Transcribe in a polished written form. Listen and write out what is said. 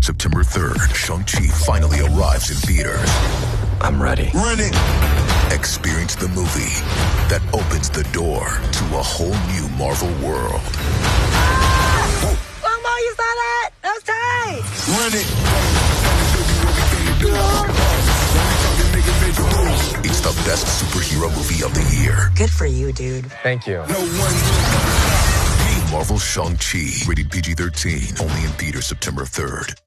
on September 3rd, Shang-Chi finally arrives in theaters. I'm ready. Run it! Experience the movie that opens the door to a whole new Marvel world. Ah! Long ball, you saw that? That was tight! Run it! It's the best superhero movie of the year. Good for you, dude. Thank you. Marvel's Shang-Chi, rated PG-13, only in theaters September 3rd.